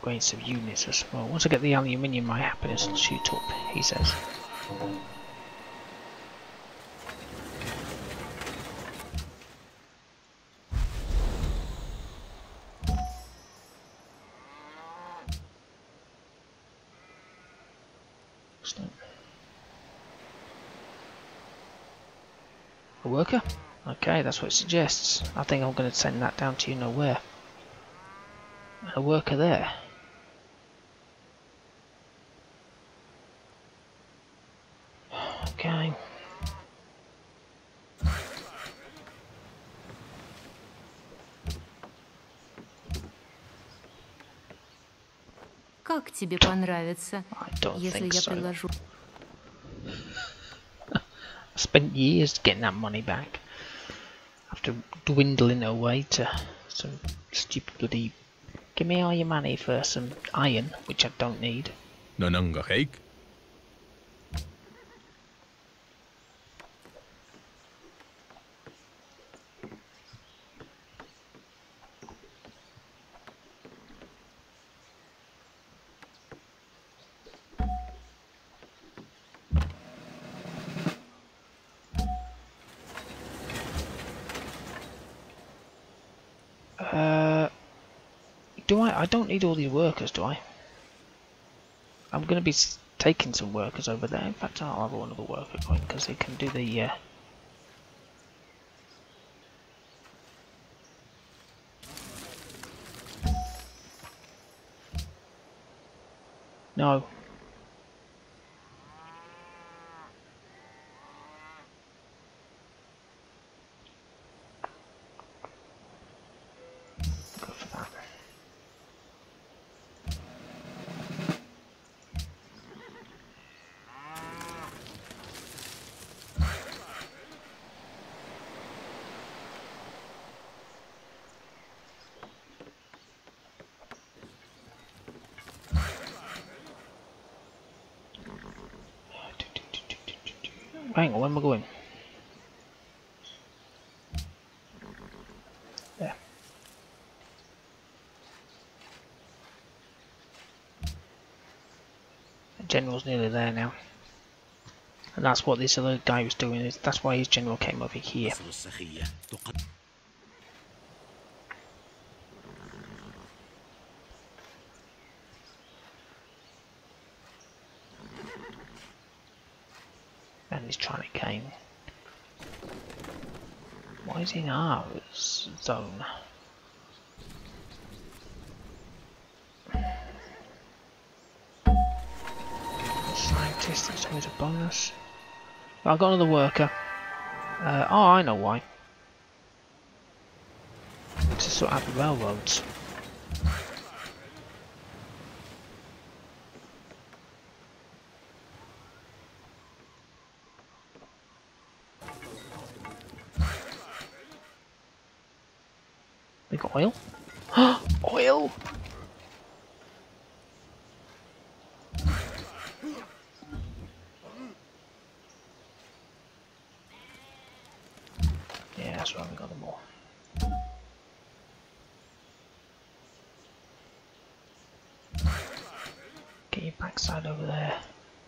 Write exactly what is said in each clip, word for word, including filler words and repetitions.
upgrades of units as well. Once I get the aluminium, my happiness will shoot up, he says. A worker? Okay, that's what it suggests. I think I'm going to send that down to you nowhere. A worker there. Okay. Как тебе понравится, если я предложу? Spent years getting that money back after dwindling away to some stupid bloody give me all your money for some iron, which I don't need. No nunga cake. Do I? I don't need all these workers, do I? I'm going to be taking some workers over there. In fact, I'll have another worker going because they can do the. Uh... No. Hang on, where am I going? There. The general's nearly there now. And that's what this other guy was doing, is that's why his general came over here. He's trying to game. Why is he in our zone? Scientist, that's always a bonus. Well, I've got another worker. Uh, oh, I know why. To sort out the railroads. Oil? Oil! Yeah, that's right, we got them all. Get your backside over there.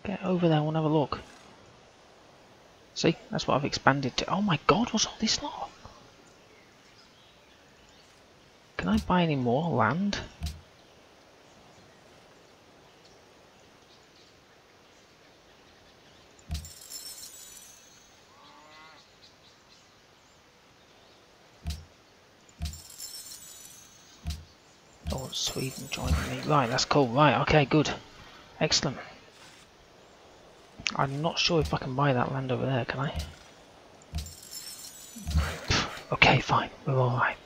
Get over there, we'll have a look. See, that's what I've expanded to. Oh my god, what's all this lot? Can I buy any more land? Oh, Sweden joining me. Right, that's cool. Right, okay, good. Excellent. I'm not sure if I can buy that land over there, can I? Okay, fine. We're alright.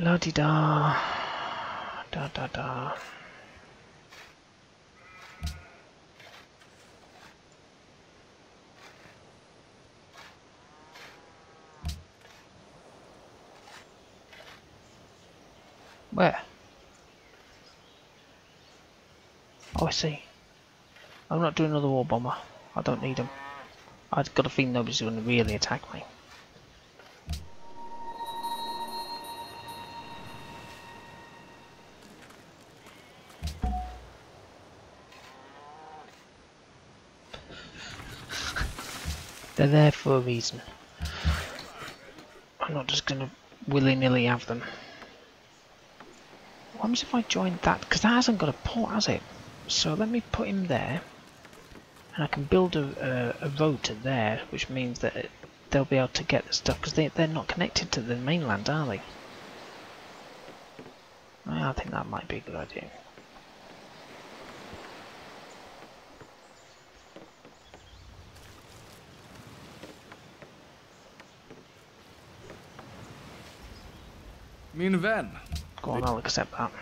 La di da, da da da. Where? Oh, I see. I'm not doing another war bomber. I don't need them. I've got a feeling nobody's going to really attack me. They're there for a reason. I'm not just going to willy-nilly have them. What happens if I join that? Because that hasn't got a port, has it? So let me put him there. And I can build a, a, a road to there, which means that it, they'll be able to get the stuff, because they, they're not connected to the mainland, are they? Well, I think that might be a good idea. Mean van. Go on, I'll accept that.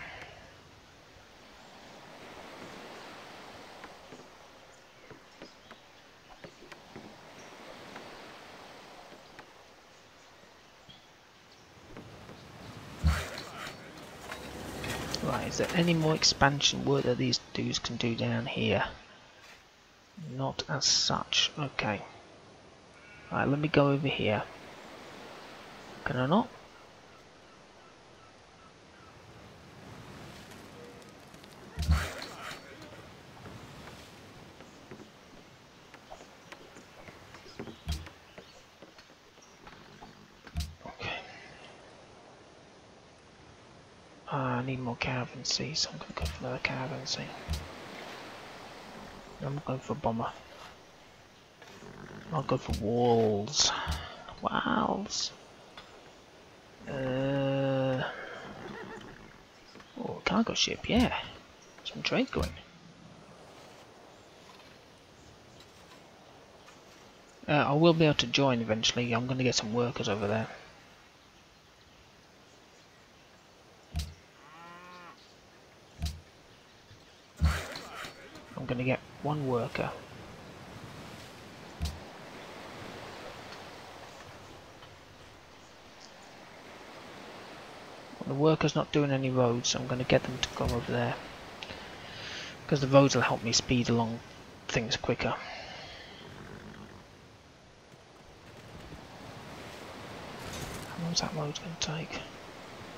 Is there any more expansion work that these dudes can do down here? Not as such. Okay. Alright, let me go over here. Can I not? Need more caravancy, so I'm going to go for another caravancy. I'm going for a bomber. I'll go for walls. Walls. Uh, oh, cargo ship, yeah. Some trade going. Uh, I will be able to join eventually. I'm going to get some workers over there. Going to get one worker. Well, the worker's not doing any roads, so I'm going to get them to go over there, because the roads will help me speed along things quicker. How long's that road going to take?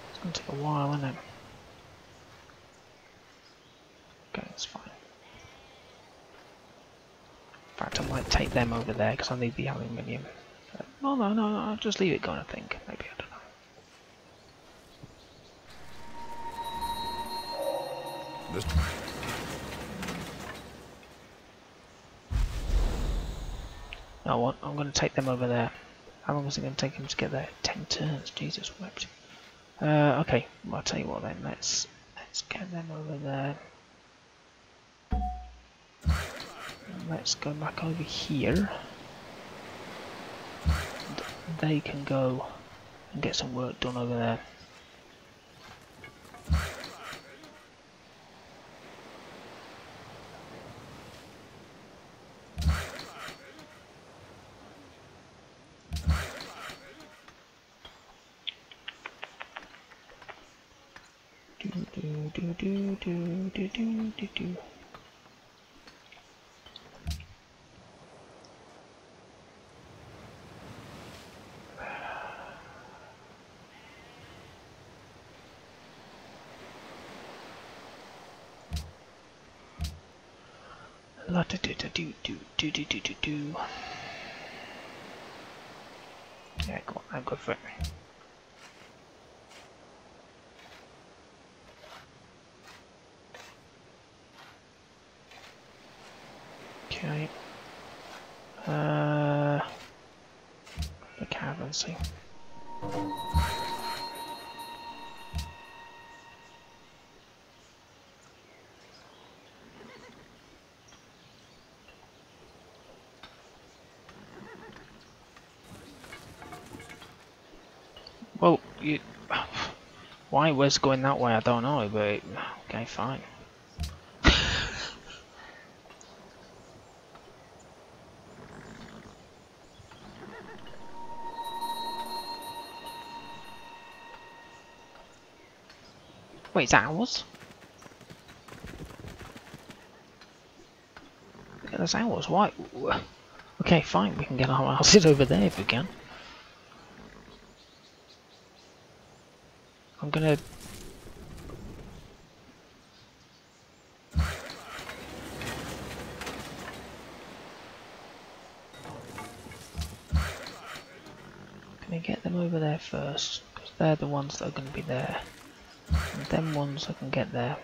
It's going to take a while, isn't it? Okay, that's fine. In fact, I might take them over there because I need the aluminium. Uh, no, no, no, I'll just leave it going, I think. Maybe, I don't know. This no, what? I'm going to take them over there. How long is it going to take them to get there? Ten turns. Jesus whipped. Uh, okay, well, I'll tell you what then. Let's let's get them over there. Let's go back over here. And they can go and get some work done over there. Do do do do do do do do do. La da da da do do do do do do do. Yeah, go on, I'll go for it. Okay. Uh the caravan see. Well, you, why it was going that way, I don't know, but it, okay, fine. Wait, is that ours? Yeah, that's ours. Why? Okay, fine. We can get our houses over there if we can. I'm gonna... Gonna get them over there first, because they're the ones that are gonna be there. And them ones I can get there.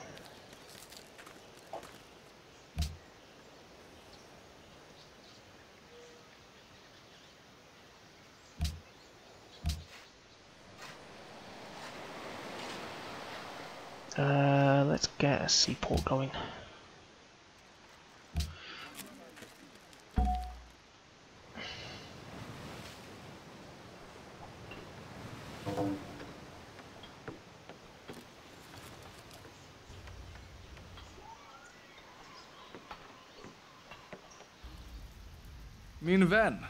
Uh, let's get a seaport going. Min vän,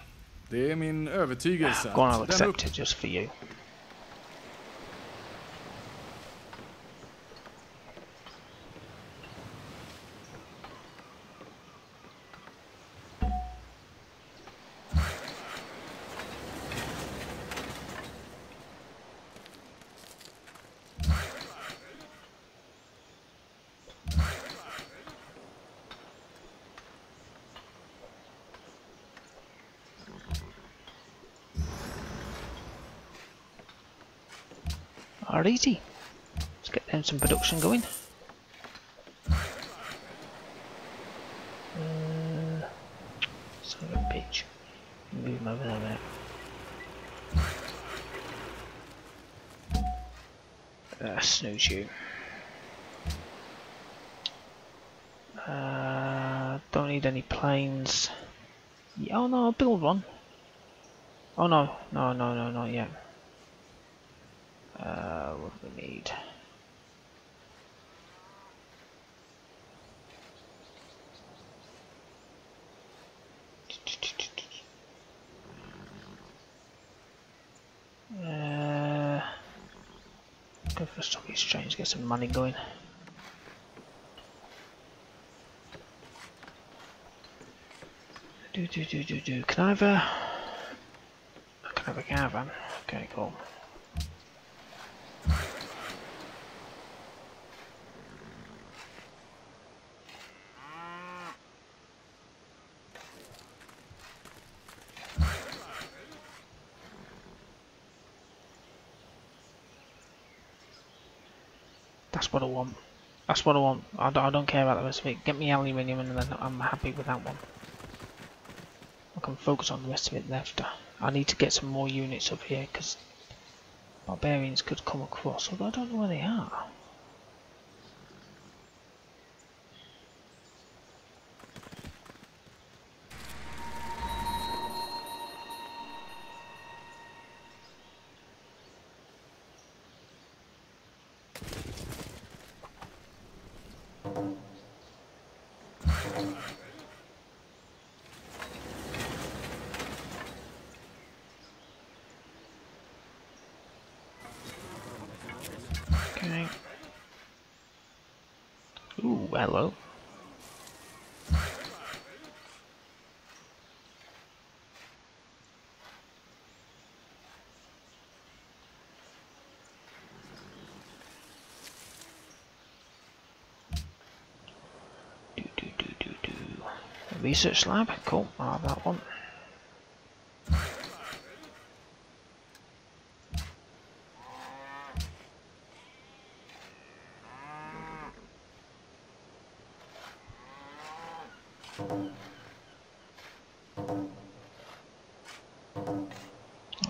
det är min övertygelse. Go on, I'll accept it just for you. Are easy. Let's get them some production going. Uh, sort of pitch. Move them over there a minute. Uh, snooze you. Uh, don't need any planes. Yeah, oh no, I'll build one. Oh no, no, no, no, not yet. Uh, what do we need? Uh, go for a stock exchange, get some money going. Do do do do do. Can I have a? I can have a caravan. Okay, cool. That's what I want. That's what I want. I don't, I don't care about the rest of it. Get me aluminium and then I'm happy with that one. I can focus on the rest of it after. I need to get some more units up here because barbarians could come across, although I don't know where they are. Ooh, hello. Do do do do do. A research lab, cool. I'll have that one.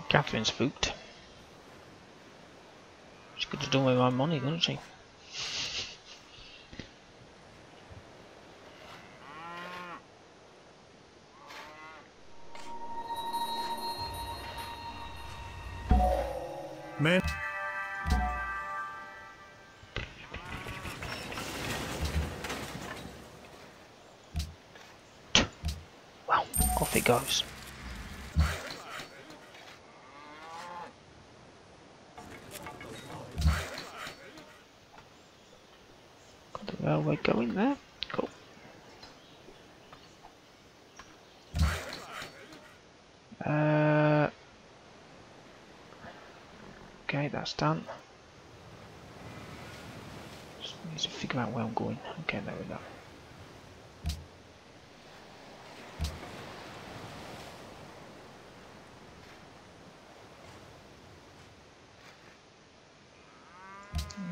Catherine's spooked. She could have done with my money, couldn't she? Man. Well, off it goes. we're going there. Cool. Uh, okay, that's done. Just need to figure out where I'm going. Okay, there we go.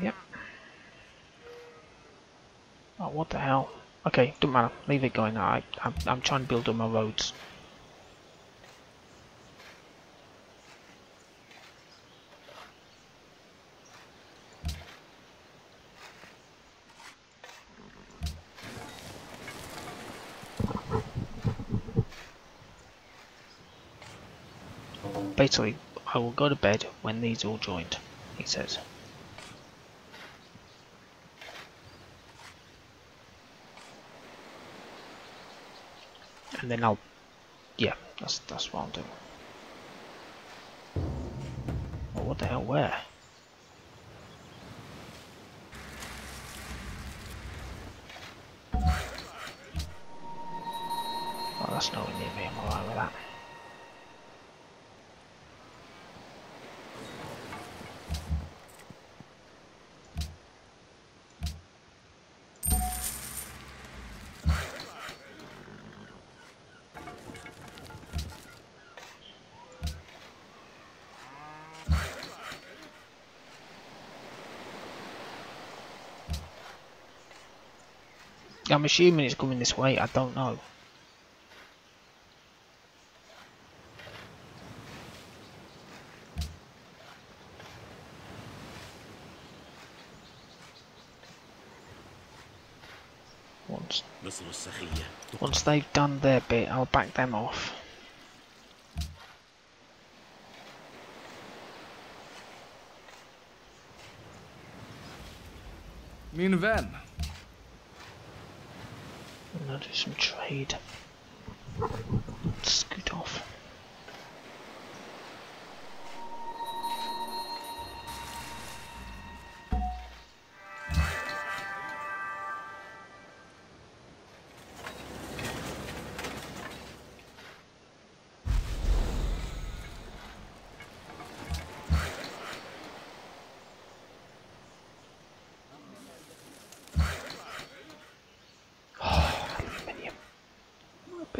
Yep. Oh, what the hell? Okay, don't matter. Leave it going. I, I'm, I'm trying to build up my roads. Basically, I will go to bed when these all joined, he says. And then I'll, yeah, that's that's what I'm doing. Oh, what the hell? Where? Oh, that's nowhere near me. I'm alright with that. I'm assuming it's coming this way, I don't know. Once, once they've done their bit, I'll back them off. Min vän. I'm gonna do some trade. Let's scoot off.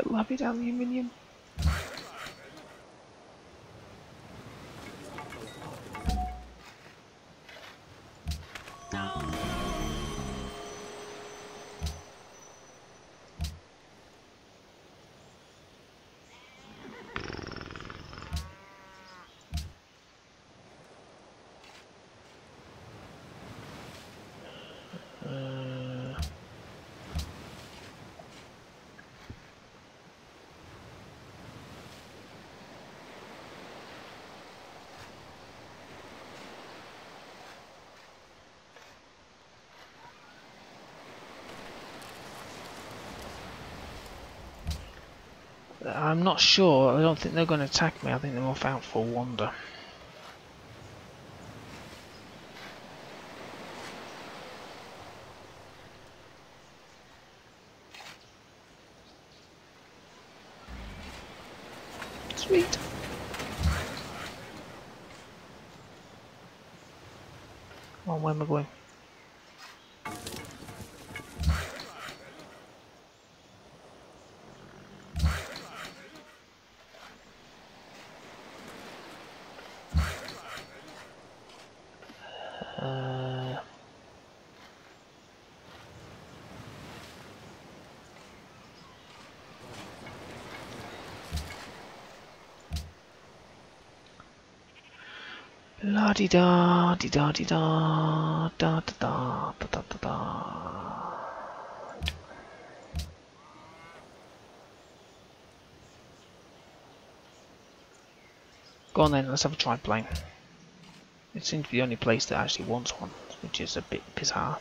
Lavied aluminium. No. I'm not sure, I don't think they're going to attack me, I think they're off out for a wander. Sweet! Come on, where am I going? La di da di da di da da da da da da da da. Go on then, let's have a triplane. It seems to be the only place that actually wants one, which is a bit bizarre.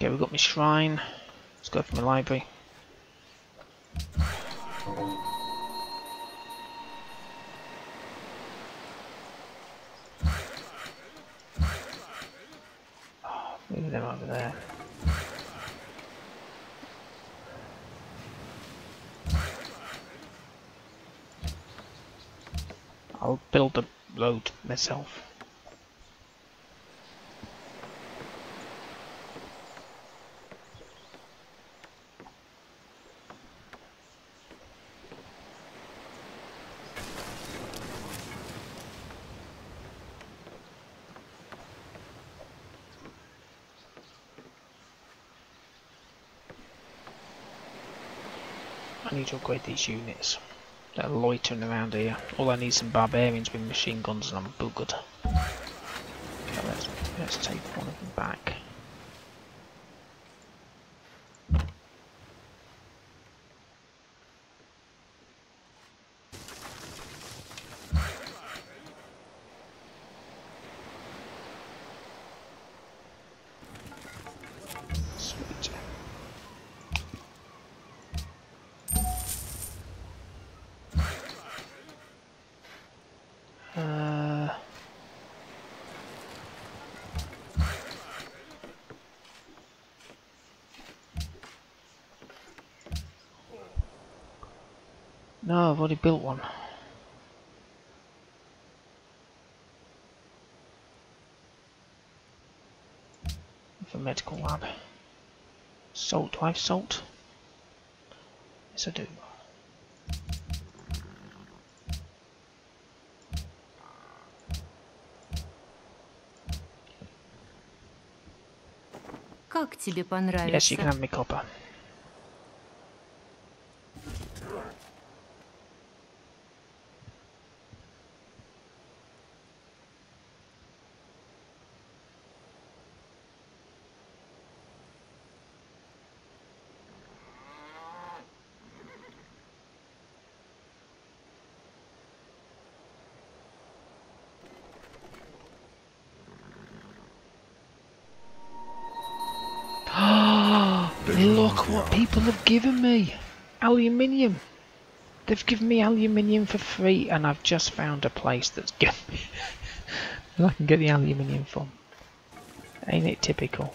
Okay, we've got my shrine. Let's go for my library. Maybe they might be there. I'll build the load myself. I need to upgrade these units. They're loitering around here. All I need is some barbarians with machine guns and I'm buggered. Okay, let's, let's take one of them back. No, I've already built one. With a medical lab. Salt, do I have salt? Yes, I do. Yes, you can have me copper. Look what people have given me! Aluminium! They've given me aluminium for free and I've just found a place that's given me that I can get the aluminium from. Ain't it typical?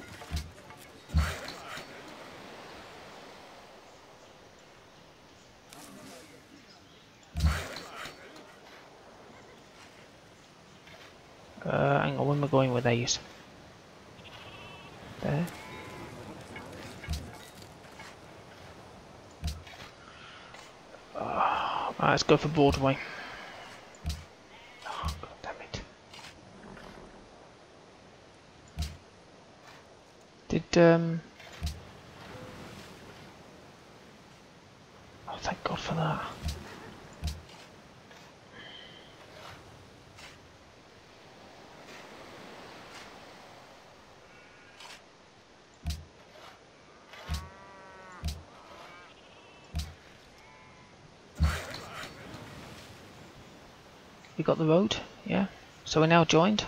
Uh, hang on, where am I going with these? There. Right, let's go for Broadway. Oh, God damn it. Did, um... oh, thank God for that. We got the road, yeah. So we're now joined.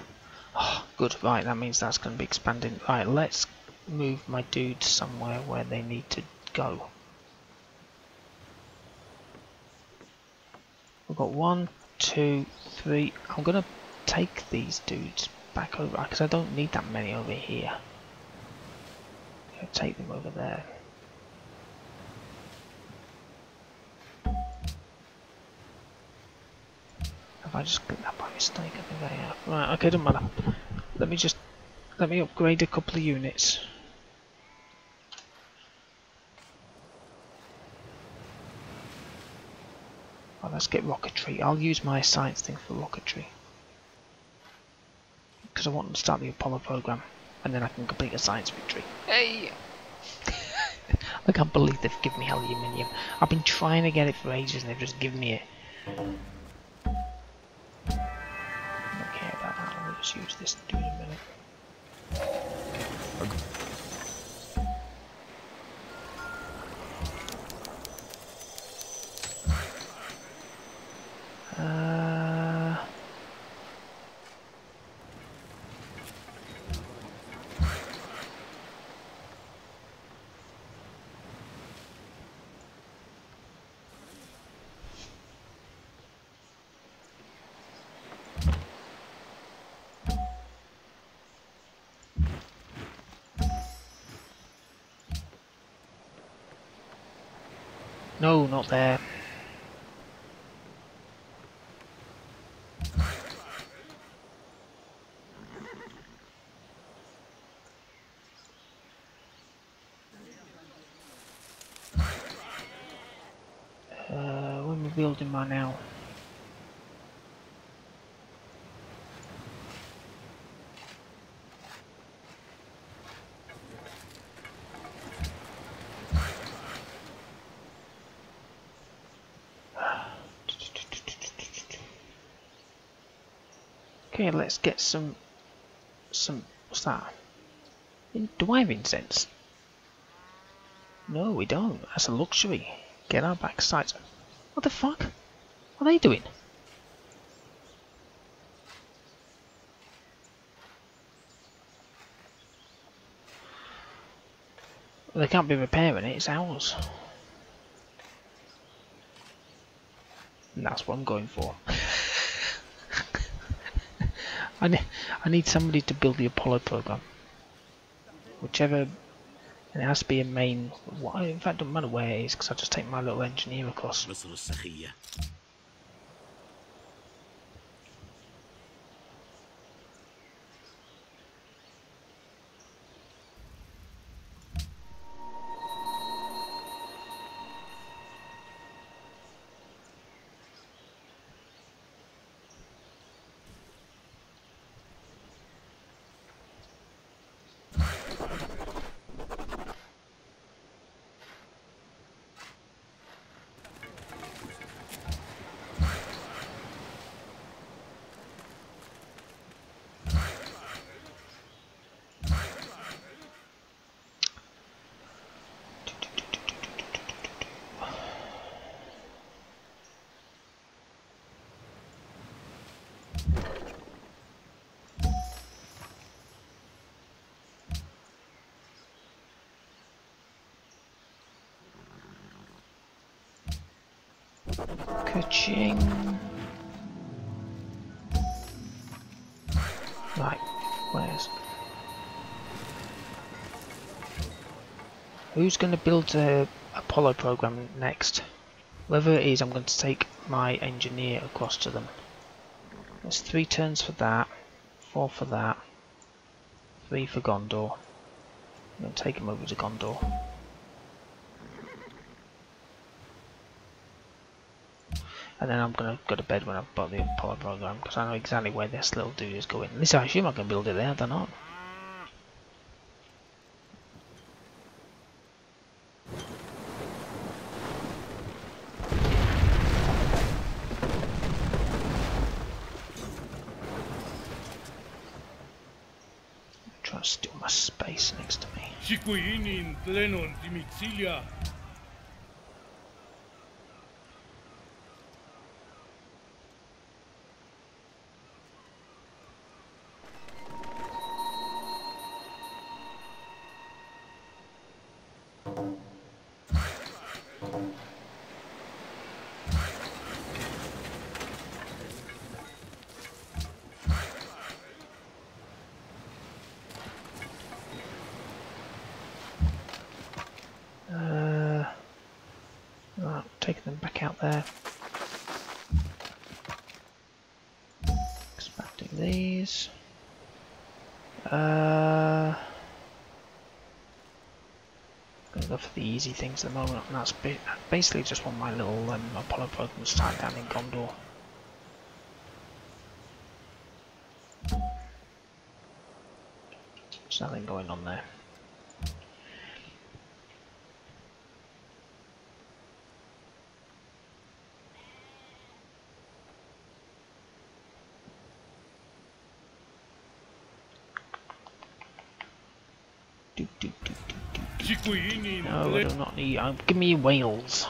Oh, good, right, that means that's going to be expanding. Right, let's move my dudes somewhere where they need to go. We've got one, two, three. I'm going to take these dudes back over, because I don't need that many over here. I'm going to take them over there. I just clicked that by mistake, I think I have. Right, okay, doesn't matter. Let me just, let me upgrade a couple of units. Well, let's get rocketry. I'll use my science thing for rocketry. Because I want to start the Apollo program, and then I can complete a science victory. Hey! I can't believe they've given me aluminium. I've been trying to get it for ages and they've just given me it. Let's use this to do in a minute. Okay. Uh, No, not there. Uh, when we're building by now. Okay, let's get some, some, what's that? Do I have incense? No, we don't. That's a luxury. Get our back sights. What the fuck? What are they doing? Well, they can't be repairing it, it's ours. And that's what I'm going for. I need, I need somebody to build the Apollo program. Whichever, and it has to be a main. Well, in fact, it doesn't matter where it is because I just take my little engineer across. Ka-ching. Right, where's... Who's going to build the Apollo program next? Whoever it is, I'm going to take my engineer across to them. There's three turns for that, four for that, three for Gondor. I'm going to take him over to Gondor. And then I'm going to go to bed when I've bought the Apollo program, because I know exactly where this little dude is going. At least I assume I can build it there, they're not. I'm trying to steal my space next to me. Taking them back out there. Expanding these. Uh, I'm gonna go for the easy things at the moment, and that's ba basically just want my little um, Apollo program to tie down in Gondor. There's nothing going on there. No, I do not need. Uh, give me Wales.